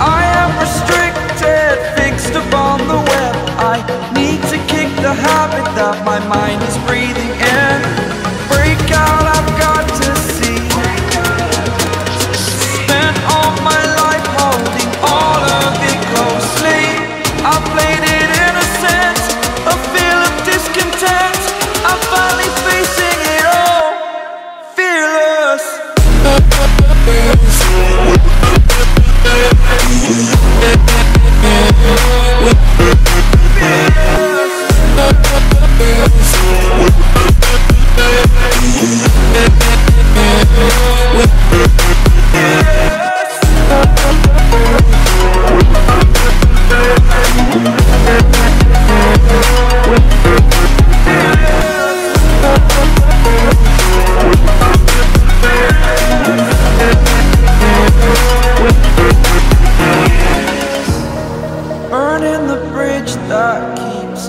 I am restricted, fixed upon the web. I need to kick the habit that my mind is breathing in. Break out, I've got to see. Spent all my life holding all of it closely. I played it innocent, a feel of discontent. I'm finally facing it all, fearless. That keeps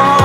are.